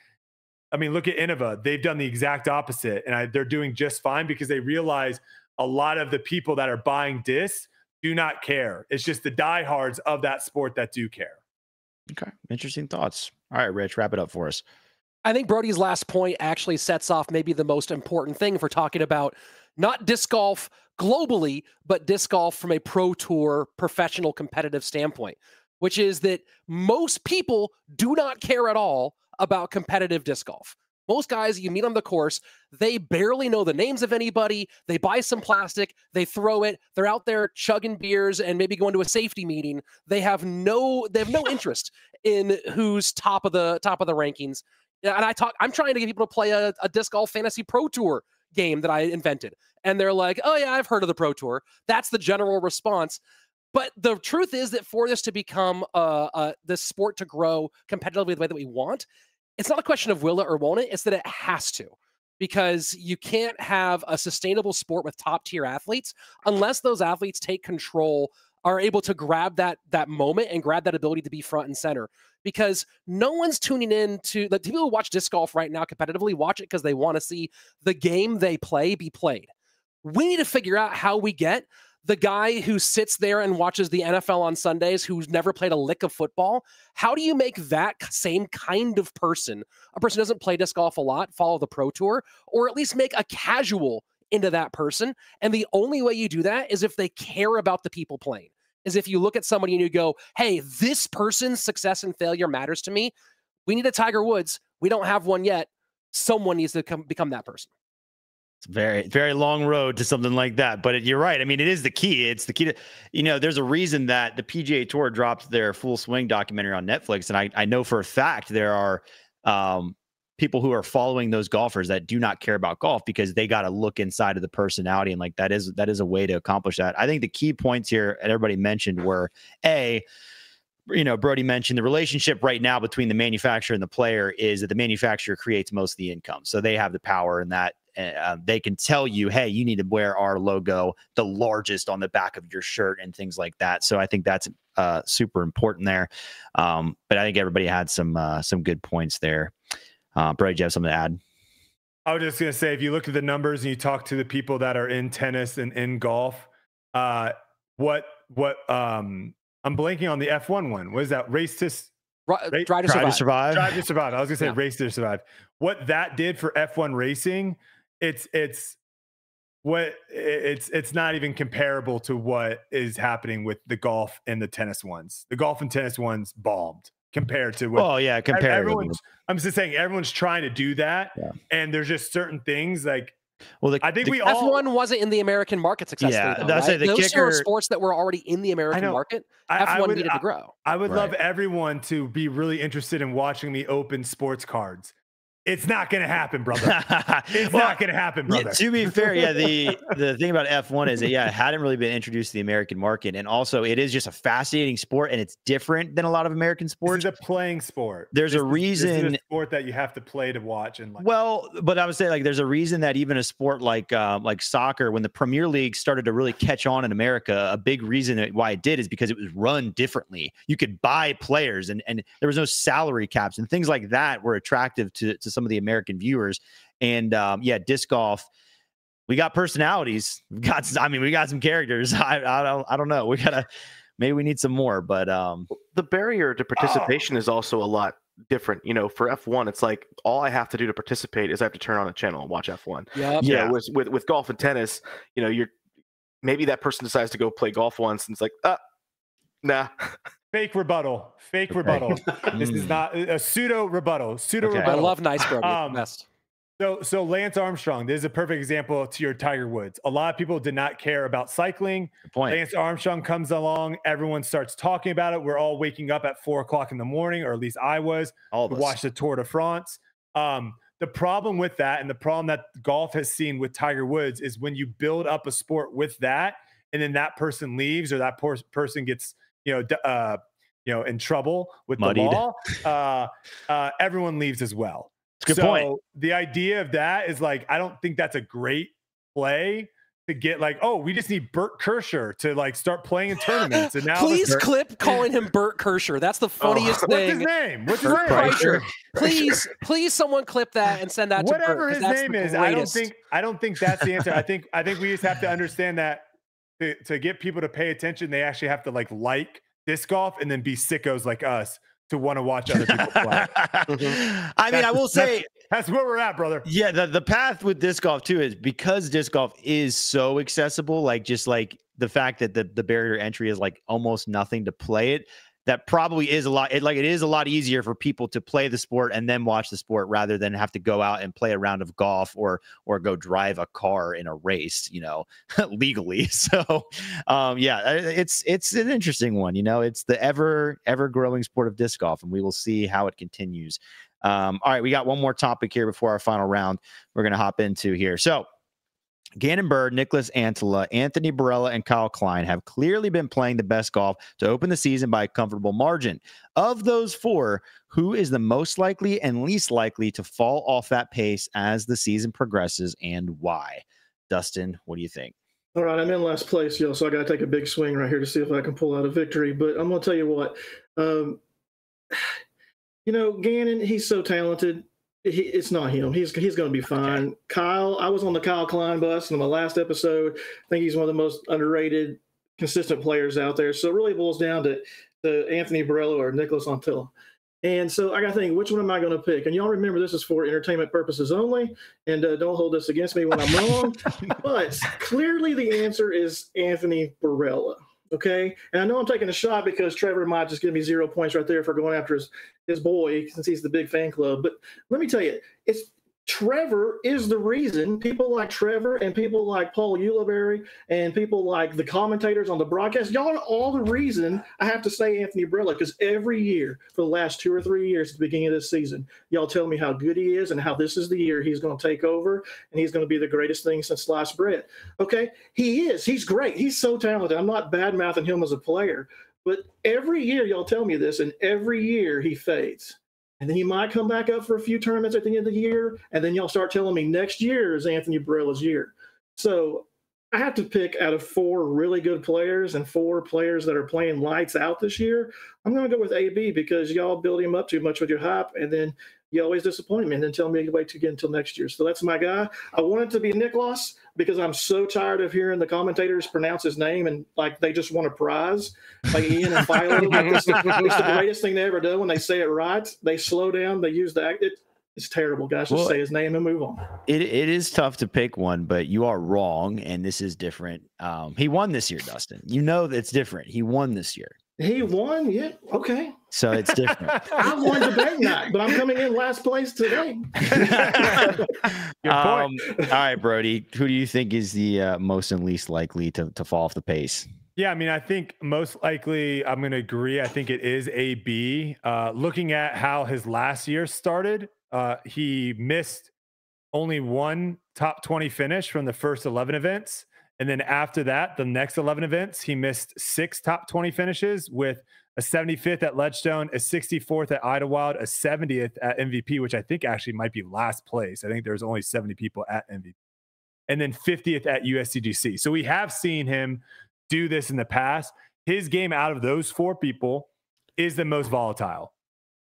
I mean, look at Innova. They've done the exact opposite, and they're doing just fine because they realize a lot of the people that are buying discs do not care. It's just the diehards of that sport that do care. Okay. Interesting thoughts. All right, Rich, wrap it up for us. I think Brodie's last point actually sets off maybe the most important thing for talking about not disc golf globally, but disc golf from a pro tour professional competitive standpoint, which is that most people do not care at all about competitive disc golf. Most guys you meet on the course, they barely know the names of anybody. They buy some plastic, they throw it, they're out there chugging beers and maybe going to a safety meeting. They have no interest in who's top of the rankings. And I'm trying to get people to play a disc golf fantasy pro tour game that I invented. And they're like, oh yeah, I've heard of the pro tour. That's the general response. But the truth is that for this to become this sport to grow competitively the way that we want, it's not a question of will it or won't it. It's that it has to, because you can't have a sustainable sport with top tier athletes unless those athletes take control, are able to grab that moment and grab that ability to be front and center. Because no one's tuning in to the people who watch disc golf right now competitively watch it because they want to see the game they play be played. We need to figure out how we get the guy who sits there and watches the NFL on Sundays, who's never played a lick of football. How do you make that same kind of person, a person who doesn't play disc golf a lot, follow the pro tour, or at least make a casual into that person? And the only way you do that is if they care about the people playing, is if you look at somebody and you go, hey, this person's success and failure matters to me. We need a Tiger Woods. We don't have one yet. Someone needs to become that person. It's a very, very long road to something like that, but you're right. I mean, it is the key. It's the key to, you know, there's a reason that the PGA Tour dropped their Full Swing documentary on Netflix. And I know for a fact there are people who are following those golfers that do not care about golf because they got to look inside of the personality. And like, that is a way to accomplish that. I think the key points here that everybody mentioned were Brodie mentioned the relationship right now between the manufacturer and the player is that the manufacturer creates most of the income. So they have the power in that. They can tell you, hey, you need to wear our logo the largest on the back of your shirt and things like that. So I think that's super important there. But I think everybody had some good points there. Brodie, do you have something to add? I was just going to say, if you look at the numbers and you talk to the people that are in tennis and in golf, I'm blanking on the F1 one. What is that? Drive to Survive. I was going to say Race to Survive. What that did for F1 racing, It's it's not even comparable to what is happening with the golf and the tennis ones. The golf and tennis ones bombed compared to what, I'm just saying everyone's trying to do that, and there's just certain things like, well, I think we all F1 wasn't in the American market successfully. Yeah, that's right? Those kicker sports that were already in the American market, F1 needed to grow. I would love everyone to be really interested in watching me open sports cards. It's not going to happen, brother. It's not going to happen, brother. To be fair, the thing about F1 is that, it hadn't really been introduced to the American market. And also, it is just a fascinating sport, and it's different than a lot of American sports. It's a playing sport. There's a reason. It's a sport that you have to play to watch. And well, but I would say, like, there's a reason that even a sport like soccer, when the Premier League started to really catch on in America, a big reason why it did is because it was run differently. You could buy players, and there was no salary caps, and things like that were attractive to some of the American viewers. And disc golf, we got personalities. We've got, I mean, we got some characters. I don't know. We gotta, maybe we need some more. But the barrier to participation is also a lot different. You know, for F1, it's like all I have to do to participate is I have to turn on a channel and watch F1. Yep. Yeah. Yeah. With golf and tennis, you know, you're maybe that person decides to go play golf once and it's like, nah. Fake rebuttal. Fake rebuttal. This is not a pseudo rebuttal. Pseudo rebuttal. I love nice, bro. So Lance Armstrong, this is a perfect example to your Tiger Woods. A lot of people did not care about cycling. Lance Armstrong comes along. Everyone starts talking about it. We're all waking up at 4 o'clock in the morning, or at least I was, to watch the Tour de France. The problem with that, and the problem that golf has seen with Tiger Woods, is when you build up a sport with that, and then that person leaves, or that person gets in trouble with muddied. The law, everyone leaves as well. That's a good point. The idea of that is like, I don't think that's a great play to get like, oh, we just need Bert Kirscher to like start playing in tournaments. And now please clip calling him Bert Kirscher. That's the funniest thing. What's his name? What's his name? Please someone clip that and send that to whatever Bert, his name is. I don't think that's the answer. I think we just have to understand that to get people to pay attention, they actually have to like disc golf and then be sickos like us to want to watch other people play. I mean, I will say that's where we're at, brother. Yeah, the path with disc golf too is because disc golf is so accessible, like just like the fact that the barrier entry is like almost nothing to play it. That probably is it is a lot easier for people to play the sport and then watch the sport rather than have to go out and play a round of golf or go drive a car in a race, you know, legally. So, it's an interesting one. You know, it's the ever growing sport of disc golf, and we will see how it continues. All right. We got one more topic here before our final round we're going to hop into here. So, Gannon Buhr, Niklas Anttila, Anthony Barela, and Kyle Klein have clearly been playing the best golf to open the season by a comfortable margin. Of those four, who is the most likely and least likely to fall off that pace as the season progresses, and why? Dustin, what do you think? All right, I'm in last place, y'all, so I got to take a big swing right here to see if I can pull out a victory. But I'm going to tell you what. You know, Gannon, he's so talented. It's not him. He's going to be fine. Okay. Kyle, I was on the Kyle Klein bus in my last episode. I think he's one of the most underrated, consistent players out there. So it really boils down to Anthony Barela or Niklas Anttila. And so I got to think, which one am I going to pick? And y'all remember, this is for entertainment purposes only, and don't hold this against me when I'm wrong. But clearly the answer is Anthony Barela. Okay, and I know I'm taking a shot because Trevor might just give me 0 points right there for going after his boy, since he's the big fan club. But let me tell you, it's Trevor is the reason people like Trevor and people like Paul Ulibarri and people like the commentators on the broadcast, y'all are all the reason I have to say Anthony Barela, because every year for the last 2 or 3 years at the beginning of this season, y'all tell me how good he is and how this is the year he's going to take over and he's going to be the greatest thing since sliced bread. Okay, he is. He's great. He's so talented. I'm not bad-mouthing him as a player, but every year y'all tell me this, and every year he fades. And then he might come back up for a few tournaments at the end of the year, and then y'all start telling me next year is Anthony Barela's year. So I have to pick out of four really good players and four players that are playing lights out this year. I'm going to go with AB because y'all build him up too much with your hype, and then you always disappoint me and then tell me to wait again until next year. So that's my guy. I want it to be Niklas because I'm so tired of hearing the commentators pronounce his name and like they just want a prize. Like Ian and Philo. It's the greatest thing they ever do when they say it right. They slow down. They use the – It's terrible, guys. Just say his name and move on. It is tough to pick one, but you are wrong, and this is different. He won this year, Dustin. You know that's different. He won this year. He won, yeah. Okay. So it's different. I won debate night, but I'm coming in last place today. All right, Brodie. Who do you think is the most and least likely to fall off the pace? Yeah, I mean, I think most likely I'm going to agree. I think it is AB. Looking at how his last year started, he missed only one top 20 finish from the first 11 events. And then after that, the next 11 events, he missed 6 top 20 finishes with a 75th at Ledgestone, a 64th at Idlewild, a 70th at MVP, which I think actually might be last place. I think there's only 70 people at MVP. And then 50th at USCGC. So we have seen him do this in the past. His game out of those 4 people is the most volatile.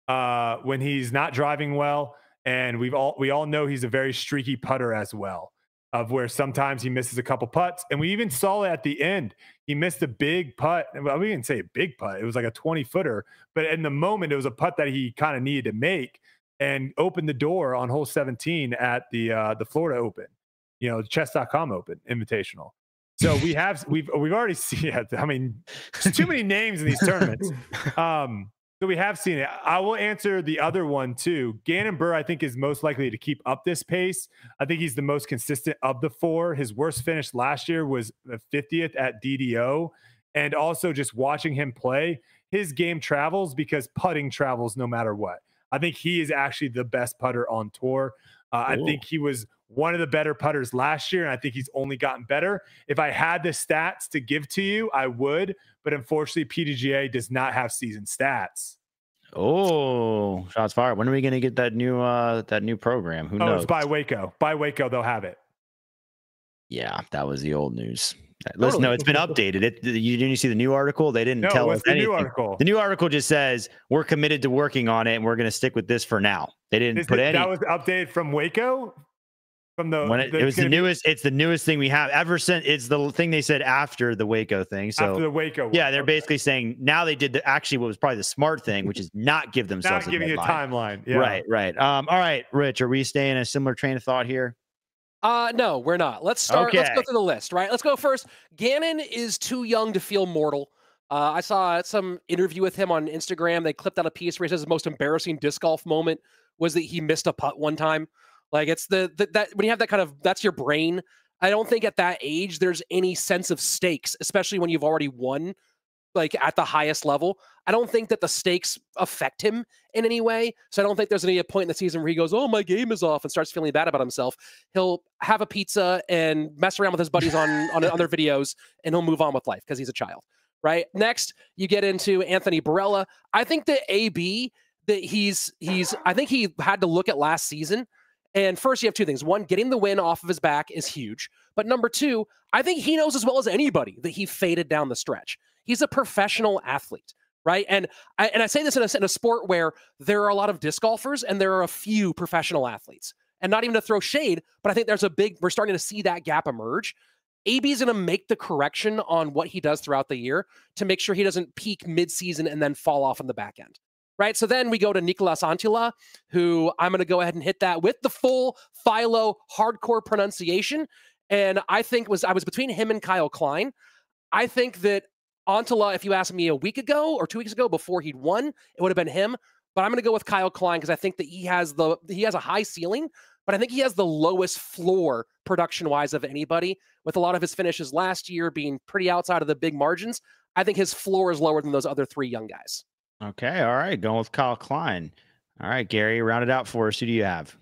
When he's not driving well, and we all know he's a very streaky putter as well, of where sometimes he misses a couple putts. And we even saw it at the end. He missed a big putt. Well, we didn't say a big putt. It was like a 20-footer. But in the moment, it was a putt that he kind of needed to make and opened the door on hole 17 at the Florida Open, you know, the Chess.com Open Invitational. So we've already seen it. I mean, there's too many names in these tournaments. So we have seen it. I will answer the other one too. Gannon Buhr, I think, is most likely to keep up this pace. I think he's the most consistent of the 4. His worst finish last year was 50th at DDO. And also just watching him play, his game travels because putting travels no matter what. I think he is actually the best putter on tour. I think he was one of the better putters last year, and I think he's only gotten better. If I had the stats to give to you, I would, but unfortunately, PDGA does not have season stats. Oh, shots fired. When are we going to get that new program? Who knows? It's by Waco. By Waco, they'll have it. Yeah, that was the old news. Listen, no, it's been updated. You didn't see the new article? They didn't tell us anything. The new article just says we're committed to working on it, and we're going to stick with this for now. They didn't put any. That was updated from Waco? It was the newest. It's the newest thing we have ever since. It's the thing they said after the Waco thing. So after the Waco one, yeah, they're basically saying now they did actually what was probably the smart thing, which is not give themselves not giving you a timeline. Yeah. Right, right. All right, Rich, are we staying a similar train of thought here? No, we're not. Let's start. Okay. Let's go through the list. Right. Let's go first. Gannon is too young to feel mortal. I saw some interview with him on Instagram. They clipped out a piece where he says his most embarrassing disc golf moment was that he missed a putt one time. Like it's that when you have that kind of, that's your brain. I don't think at that age there's any sense of stakes, especially when you've already won, like at the highest level. I don't think that the stakes affect him in any way. So I don't think there's any point in the season where he goes, oh, my game is off and starts feeling bad about himself. He'll have a pizza and mess around with his buddies on their videos, and he'll move on with life because he's a child, right? Next, you get into Anthony Barela. I think that AB, that I think he had to look at last season. And first, you have two things. One, getting the win off of his back is huge. But number two, I think he knows as well as anybody that he faded down the stretch. He's a professional athlete, right? And I say this in a sport where there are a lot of disc golfers and there are a few professional athletes. And not even to throw shade, but I think there's we're starting to see that gap emerge. AB's going to make the correction on what he does throughout the year to make sure he doesn't peak mid-season and then fall off on the back end. Right, so then we go to Niklas Anttila, who I'm going to go ahead and hit that with the full Philo hardcore pronunciation. And I was between him and Kyle Klein. I think that Anttila, if you asked me a week ago or 2 weeks ago before he'd won, it would have been him. But I'm going to go with Kyle Klein because I think that he has a high ceiling, but I think he has the lowest floor production-wise of anybody. With a lot of his finishes last year being pretty outside of the big margins, I think his floor is lower than those other 3 young guys. Okay, all right, going with Kyle Klein. All right, Gary, round it out for us. Who do you have?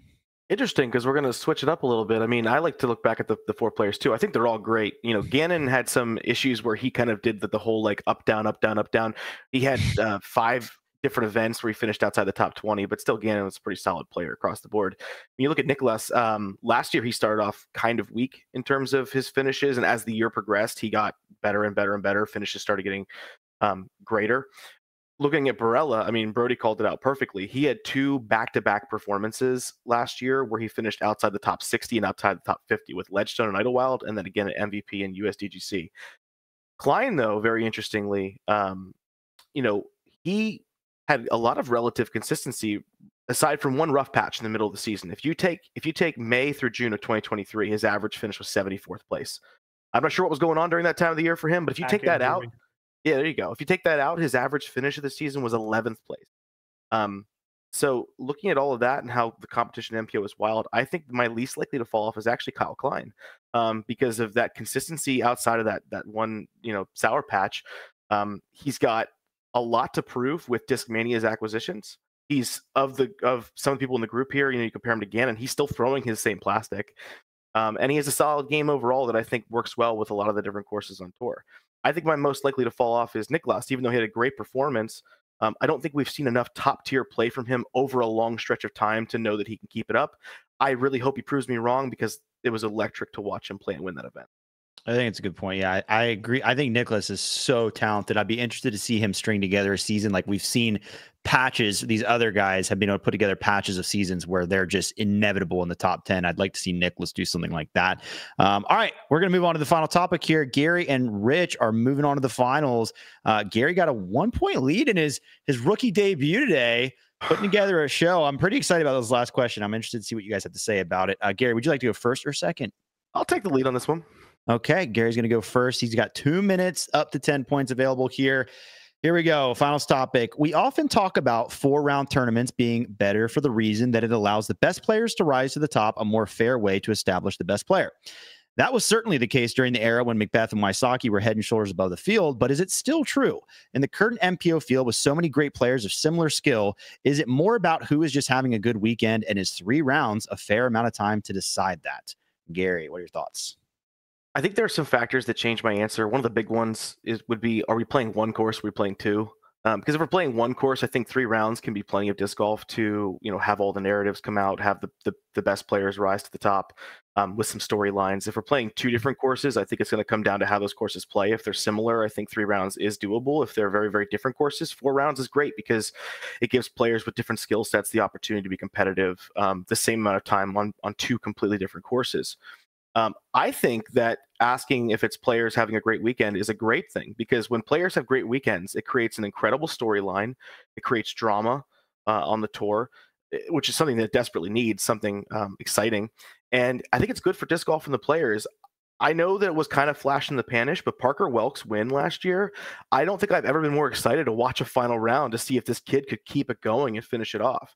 Interesting, because we're going to switch it up a little bit. I mean, I like to look back at the 4 players, too. I think they're all great. You know, Gannon had some issues where he kind of did the whole, like, up, down, up, down, up, down. He had 5 different events where he finished outside the top 20, but still Gannon was a pretty solid player across the board. When you look at Niklas, last year he started off kind of weak in terms of his finishes, and as the year progressed, he got better and better and better. Finishes started getting greater. Looking at Barela, I mean, Brodie called it out perfectly. He had 2 back-to-back performances last year where he finished outside the top 60 and outside the top 50 with Ledgestone and Idlewild, and then again at MVP and USDGC. Klein, though, very interestingly, you know, he had a lot of relative consistency aside from one rough patch in the middle of the season. If you take May through June of 2023, his average finish was 74th place. I'm not sure what was going on during that time of the year for him, but if you take that out, yeah, there you go. If you take that out, his average finish of the season was 11th place. So looking at all of that and how the competition in MPO is wild, I think my least likely to fall off is actually Kyle Klein, because of that consistency outside of that one, sour patch. He's got a lot to prove with Discmania's acquisitions. He's of some people in the group here, you compare him to Gannon, he's still throwing his same plastic. And he has a solid game overall that I think works well with a lot of the different courses on tour. I think my most likely to fall off is Niklas, even though he had a great performance. I don't think we've seen enough top-tier play from him over a long stretch of time to know that he can keep it up. I really hope he proves me wrong, because it was electric to watch him play and win that event. I think it's a good point. Yeah, I agree. I think Niklas is so talented. I'd be interested to see him string together a season. Like, we've seen patches. These other guys have been able to put together patches of seasons where they're just inevitable in the top 10. I'd like to see Niklas do something like that. All right, we're going to move on to the final topic here. Gary and Rich are moving on to the finals. Gary got a one-point lead in his rookie debut today, putting together a show. I'm pretty excited about this last question. I'm interested to see what you guys have to say about it. Gary, would you like to go first or second? I'll take the lead on this one. Okay, Gary's going to go first. He's got 2 minutes, up to 10 points available here. Here we go. Finals topic. We often talk about four-round tournaments being better for the reason that it allows the best players to rise to the top, a more fair way to establish the best player. That was certainly the case during the era when McBeth and Wysocki were head and shoulders above the field, but is it still true? In the current MPO field with so many great players of similar skill, is it more about who is just having a good weekend, and is 3 rounds a fair amount of time to decide that? Gary, what are your thoughts? I think there are some factors that change my answer. One of the big ones would be, are we playing one course? Are we playing two? Because if we're playing one course, I think 3 rounds can be plenty of disc golf to, have all the narratives come out, have the best players rise to the top, with some storylines. If we're playing 2 different courses, I think it's going to come down to how those courses play. If they're similar, I think 3 rounds is doable. If they're very, very different courses, 4 rounds is great, because it gives players with different skill sets the opportunity to be competitive, the same amount of time on 2 completely different courses. I think that asking if it's players having a great weekend is a great thing, because when players have great weekends, it creates an incredible storyline. It creates drama on the tour, which is something that desperately needs, something exciting. And I think it's good for disc golf and the players. I know that it was kind of flash in the panish, but Parker Welk's win last year, I don't think I've ever been more excited to watch a final round to see if this kid could keep it going and finish it off.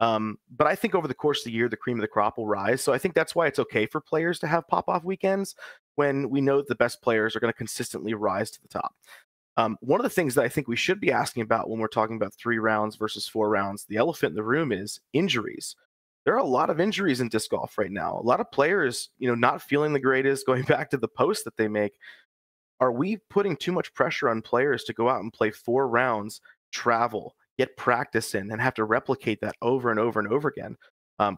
But I think over the course of the year, the cream of the crop will rise. So I think that's why it's okay for players to have pop-off weekends, when we know that the best players are going to consistently rise to the top. One of the things that I think we should be asking about when we're talking about 3 rounds versus 4 rounds, the elephant in the room, is injuries. There are a lot of injuries in disc golf right now. A lot of players, not feeling the greatest, going back to the post that they make. Are we putting too much pressure on players to go out and play 4 rounds, travel, get practice in, and have to replicate that over and over and over again?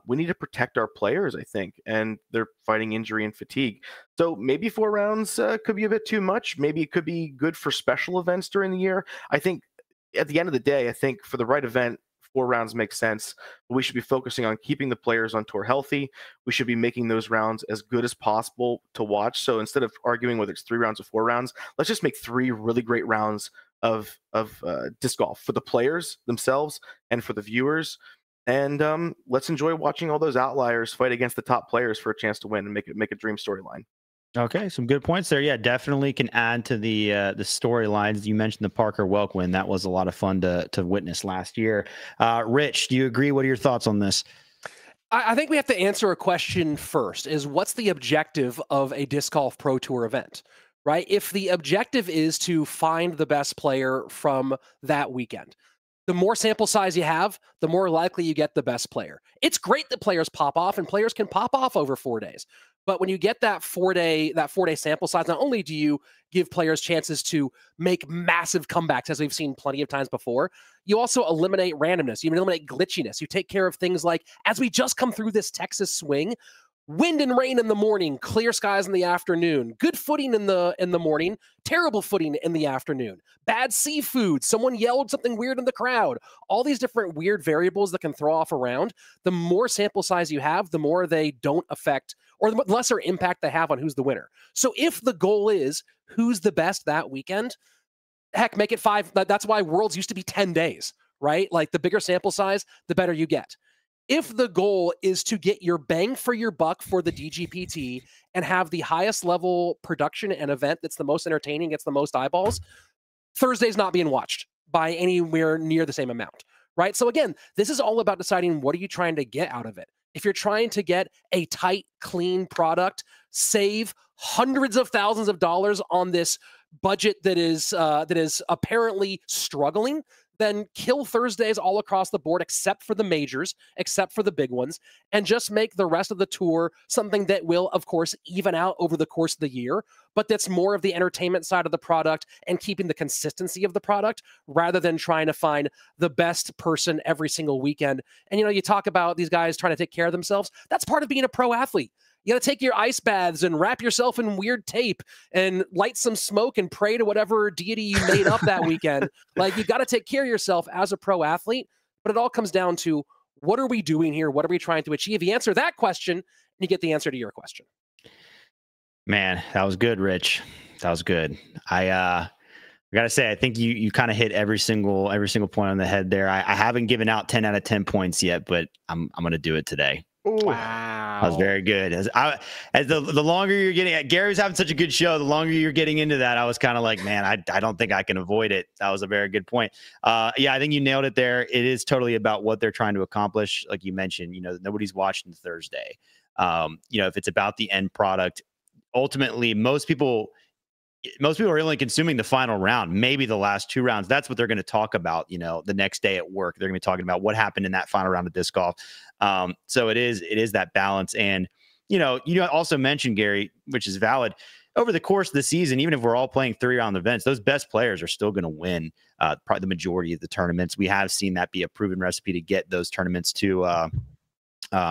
We need to protect our players, I think, and they're fighting injury and fatigue. So maybe 4 rounds could be a bit too much. Maybe it could be good for special events during the year. I think at the end of the day, I think for the right event, 4 rounds makes sense. But we should be focusing on keeping the players on tour healthy. We should be making those rounds as good as possible to watch. So instead of arguing whether it's 3 rounds or 4 rounds, let's just make 3 really great rounds of disc golf for the players themselves and for the viewers. And let's enjoy watching all those outliers fight against the top players for a chance to win and make a dream storyline. Okay, some good points there. Yeah, definitely can add to the storylines. You mentioned the Parker Welk win. That was a lot of fun to witness last year. Rich, do you agree? What are your thoughts on this? I think we have to answer a question first, is what's the objective of a disc golf pro tour event? Right? If the objective is to find the best player from that weekend, the more sample size you have, the more likely you get the best player. It's great that players pop off, and players can pop off over 4 days. But when you get that four-day sample size, not only do you give players chances to make massive comebacks, as we've seen plenty of times before, you also eliminate randomness. You eliminate glitchiness. You take care of things like, as we just come through this Texas swing, wind and rain in the morning, clear skies in the afternoon, good footing in the morning, terrible footing in the afternoon, bad seafood, someone yelled something weird in the crowd, all these different weird variables that can throw off around. The more sample size you have, the more they don't affect, or the lesser impact they have on who's the winner. So if the goal is who's the best that weekend, heck, make it 5. That's why Worlds used to be 10 days. right? Like the bigger sample size, the better you get. If the goal is to get your bang for your buck for the DGPT and have the highest level production and event that's the most entertaining, gets the most eyeballs, Thursday's not being watched by anywhere near the same amount, right? So again, this is all about deciding what are you trying to get out of it. If you're trying to get a tight, clean product, save hundreds of thousands of dollars on this budget that is apparently struggling, then kill Thursdays all across the board, except for the majors, except for the big ones, and just make the rest of the tour something that will, of course, even out over the course of the year, but that's more of the entertainment side of the product and keeping the consistency of the product rather than trying to find the best person every single weekend. And, you know, you talk about these guys trying to take care of themselves. That's part of being a pro athlete. You got to take your ice baths and wrap yourself in weird tape and light some smoke and pray to whatever deity you made up that weekend. Like, you got to take care of yourself as a pro athlete, but it all comes down to what are we doing here? What are we trying to achieve? You answer that question and you get the answer to your question. Man, that was good, Rich. That was good. I got to say, I think you kind of hit every single point on the head there. I haven't given out 10 out of 10 points yet, but I'm going to do it today. Ooh. Wow, that was very good. As the longer you're getting, Gary's having such a good show. The longer you're getting into that, I was kind of like, man, I don't think I can avoid it. That was a very good point. Yeah, I think you nailed it there. It is totally about what they're trying to accomplish. Like you mentioned, you know, nobody's watching Thursday. You know, if it's about the end product, ultimately, most people are only consuming the final round, maybe the last two rounds. That's what they're going to talk about, you know, the next day at work. They're going to be talking about what happened in that final round of disc golf. So it is that balance. And, you also mentioned, Gary, which is valid, over the course of the season, even if we're all playing three-round events, those best players are still going to win probably the majority of the tournaments. We have seen that be a proven recipe to get those tournaments to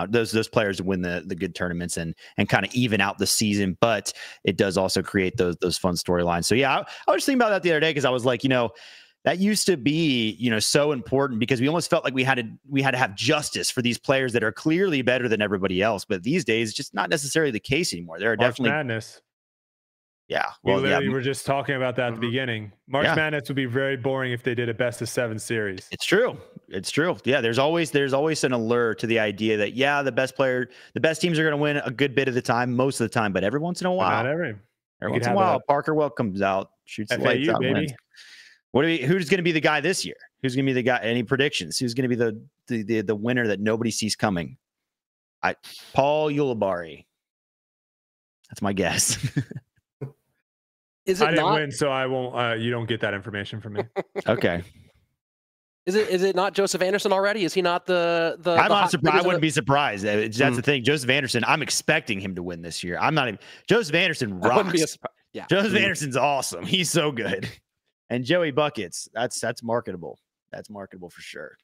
those players win the good tournaments and kind of even out the season, but it does also create those fun storylines. So yeah, I was thinking about that the other day because I was like, you know, that used to be, you know, so important because we almost felt like we had to have justice for these players that are clearly better than everybody else. But these days, it's just not necessarily the case anymore. There are March definitely Madness. Yeah, well, we were just talking about that at the beginning. March Madness would be very boring if they did a best of seven series. It's true. It's true. Yeah, there's always an allure to the idea that, yeah, the best teams are going to win a good bit of the time, most of the time, but every once in a while, Parker Weld comes out, shoots the lights out, wins. Who's going to be the guy this year? Who's going to be the guy? Any predictions? Who's going to be the winner that nobody sees coming? Paul Ulibarri. That's my guess. I didn't win, so I won't. You don't get that information from me. Okay. Is it not Joseph Anderson already? Is he not the? I wouldn't be surprised. That's the thing. Joseph Anderson. I'm expecting him to win this year. I'm not even. Joseph Anderson rocks. Yeah. Joseph Anderson's awesome. He's so good. And Joey Buckets. That's marketable. That's marketable for sure.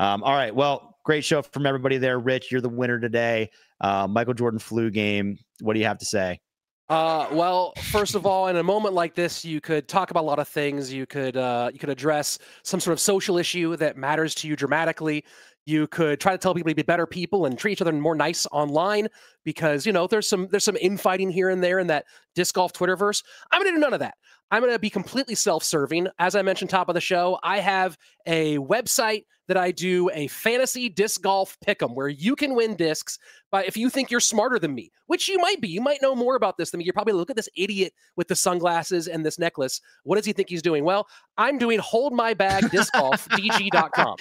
All right. Well, great show from everybody there. Rich, you're the winner today. Michael Jordan flu game. What do you have to say? Well, first of all, in a moment like this, you could talk about a lot of things. You could address some sort of social issue that matters to you dramatically. You could try to tell people to be better people and treat each other more nice online because, you know, there's some infighting here and there in that disc golf Twitterverse. I'm going to do none of that. I'm going to be completely self-serving. As I mentioned top of the show, I have a website that I do a fantasy disc golf pick'em where you can win discs by if you think you're smarter than me, which you might be. You might know more about this than me. You're probably look at this idiot with the sunglasses and this necklace. What does he think he's doing? Well, I'm doing Hold My Bag Disc Golf, DG.com.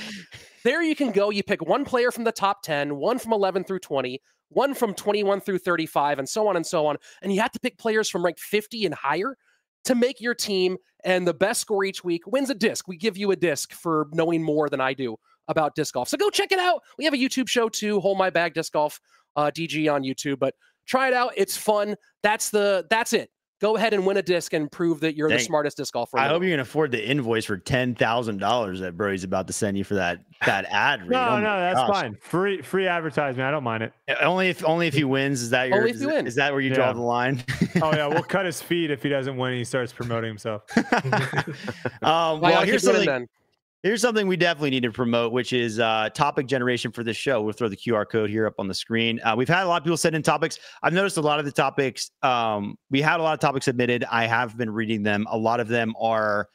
There you can go. You pick one player from the top 10, one from 11 through 20, one from 21 through 35, and so on. And you have to pick players from rank 50 and higher to make your team, and the best score each week wins a disc. We give you a disc for knowing more than I do about disc golf. So go check it out. We have a YouTube show too, Hold My Bag Disc Golf, DG on YouTube, but try it out. It's fun. That's it. Go ahead and win a disc and prove that you're the smartest disc golfer. I hope you can afford the invoice for $10,000 that Brodie's about to send you for that ad read. No, that's fine. Free advertisement. I don't mind it. Only if he wins. Is that your? Is that where you draw the line? Oh yeah, we'll cut his feed if he doesn't win. And he starts promoting himself. Well, here's something. Here's something we definitely need to promote, which is topic generation for this show. We'll throw the QR code here up on the screen. We've had a lot of people send in topics. I've noticed a lot of the topics. We had a lot of topics submitted. I have been reading them. A lot of them are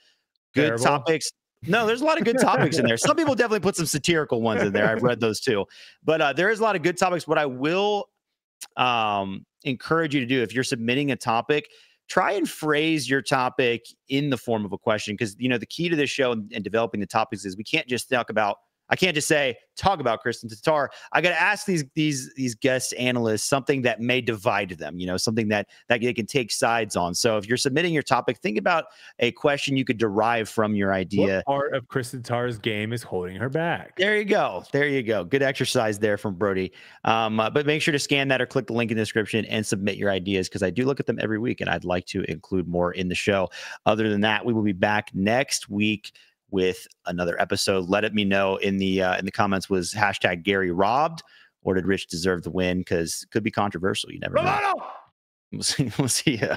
good topics. No, there's a lot of good topics in there. Some people definitely put some satirical ones in there. I've read those too. But there is a lot of good topics. What I will encourage you to do, if you're submitting a topic, try and phrase your topic in the form of a question. Because, you know, the key to this show and developing the topics is we can't just talk about, I can't just say, talk about Kristin Tattar. I got to ask these guest analysts something that may divide them, you know, something that they can take sides on. So if you're submitting your topic, think about a question you could derive from your idea. What part of Kristin Tattar's game is holding her back? There you go. There you go. Good exercise there from Brodie. But make sure to scan that or click the link in the description and submit your ideas, because I do look at them every week and I'd like to include more in the show. Other than that, we will be back next week with another episode. Let me know in the comments, was hashtag Gary robbed, or did Rich deserve the win? Because it could be controversial. You never know. We'll see ya.